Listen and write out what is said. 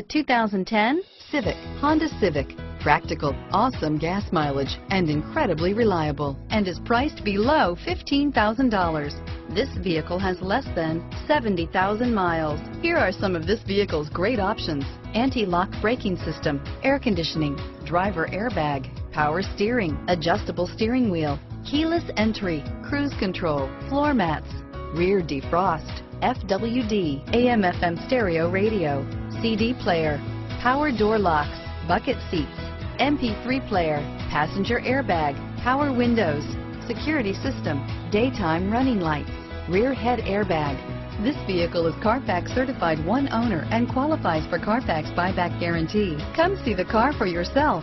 The 2010 Civic, Honda Civic. Practical, awesome gas mileage, and incredibly reliable, and is priced below $15,000. This vehicle has less than 70,000 miles. Here are some of this vehicle's great options: anti-lock braking system, air conditioning, driver airbag, power steering, adjustable steering wheel, keyless entry, cruise control, floor mats, rear defrost, FWD, AM/FM stereo radio, CD player, power door locks, bucket seats, MP3 player, passenger airbag, power windows, security system, daytime running lights, rear head airbag. This vehicle is Carfax certified one owner and qualifies for Carfax buyback guarantee. Come see the car for yourself.